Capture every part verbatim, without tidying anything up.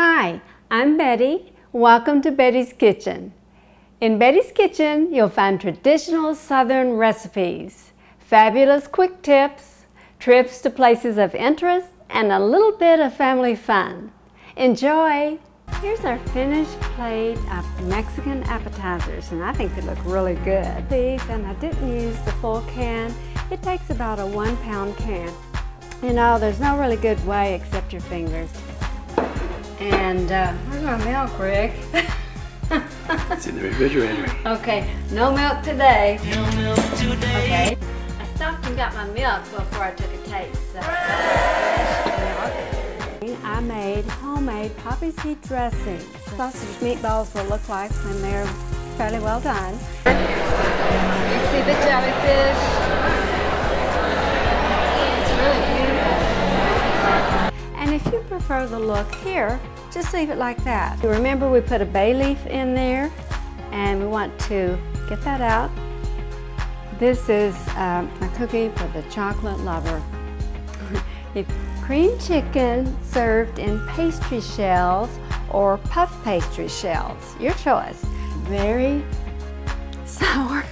Hi, I'm Betty. Welcome to Betty's Kitchen. In Betty's Kitchen, you'll find traditional Southern recipes, fabulous quick tips, trips to places of interest, and a little bit of family fun. Enjoy! Here's our finished plate of Mexican appetizers, and I think they look really good. These, and I didn't use the full can. It takes about a one pound can. You know, there's no really good way except your fingers. And uh, where's my milk, Rick? It's in the refrigerator. Okay, no milk today. No milk today. Okay. I stopped and got my milk before I took a taste. So. I made homemade poppy seed dressing. Sausage meatballs will look like when they're fairly well done. You can see the jellyfish. It's really beautiful. And if you prefer the look here, just leave it like that. Remember, we put a bay leaf in there, and we want to get that out. This is um, a cookie for the chocolate lover. Cream chicken served in pastry shells or puff pastry shells, your choice. Very sour,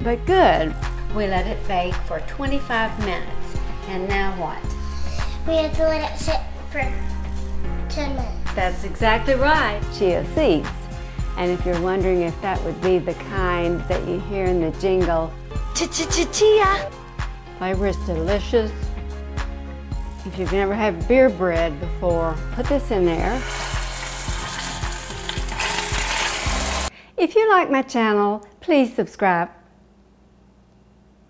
but good. We let it bake for twenty-five minutes. And now what? We have to let it sit for ten minutes. That's exactly right. Chia seeds. And if you're wondering if that would be the kind that you hear in the jingle, ch-ch-ch-chia. Flavor is delicious. If you've never had beer bread before, put this in there. If you like my channel, please subscribe.